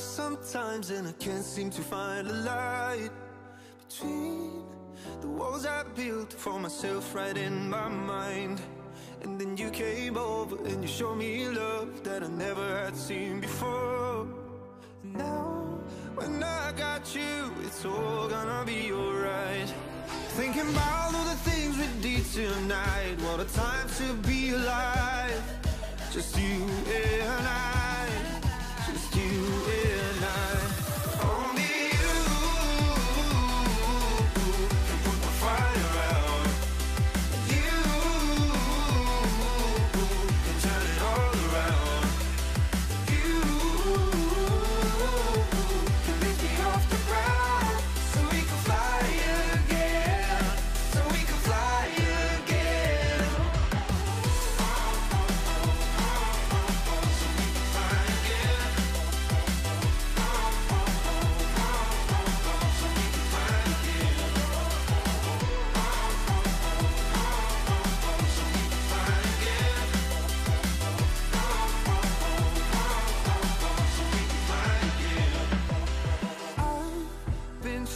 down sometimes, and I can't seem to find a light between the walls I built for myself right in my mind. And then you came over and you showed me love that I never had seen before. And now when I got you, it's all gonna be alright. Thinking about all the things we did tonight, what a time to be alive. Just you and I, just you and I. Only you can put the fire out. You can turn it all around. You can lift me off the ground, so we can fly again, so we can fly again.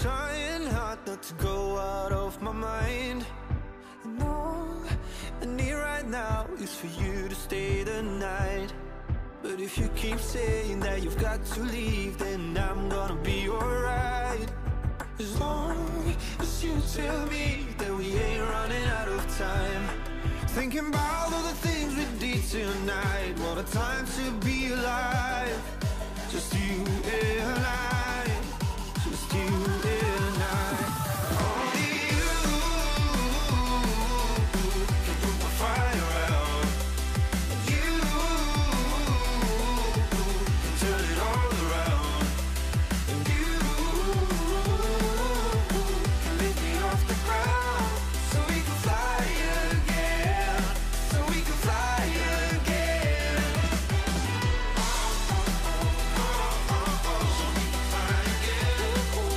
Trying hard not to go out of my mind, and all I need right now is for you to stay the night. But if you keep saying that you've got to leave, then I'm gonna be alright. As long as you tell me that we ain't running out of time. Thinking about all the things we did tonight, what a time to be alive. Just you and I, just you and I. Only you can put the fire out. You can turn it all around. And you can lift me off the ground, so we can fly again, so we can fly again. So we can fly again. So we can fly again. So we can fly again. So we can fly again.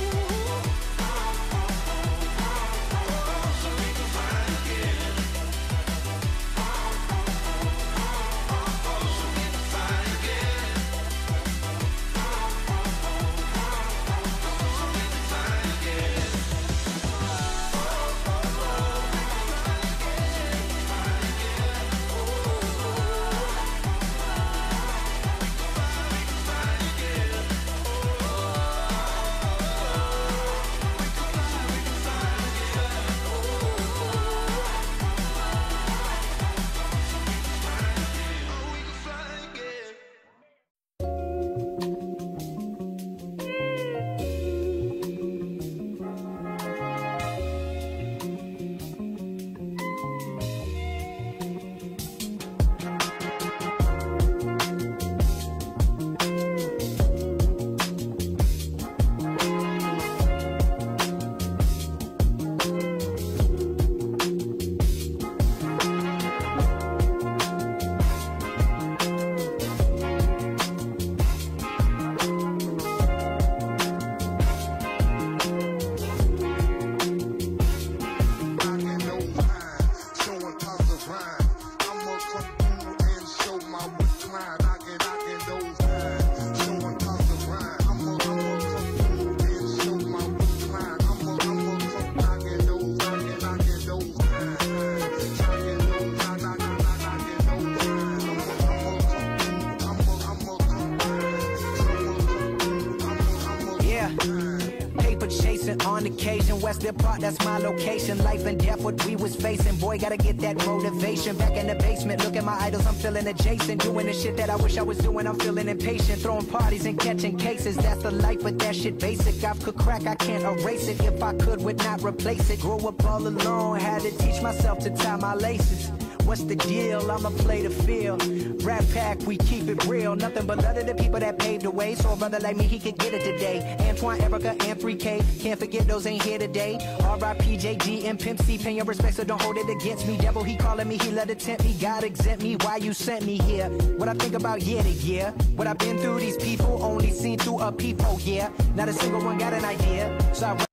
That's my location, life and death, what we was facing. Boy, gotta get that motivation. Back in the basement, look at my idols, I'm feeling adjacent. Doing the shit that I wish I was doing, I'm feeling impatient. Throwing parties and catching cases, that's the life, but that shit basic. I've cooked crack, I can't erase it. If I could, would not replace it. Grew up all alone, had to teach myself to tie my laces. What's the deal? I'ma play the field. Rat Pack, we keep it real. Nothing but love to the people that paved the way. So a brother like me, he could get it today. Antoine, Erica, and 3K. Can't forget those ain't here today. R.I.P. J.D. and Pimp C. Pay your respect, so don't hold it against me. Devil, he calling me, he let it tempt me. God exempt me, why you sent me here? What I think about year to year. What I've been through, these people only seen through a peephole, yeah. Not a single one got an idea. So I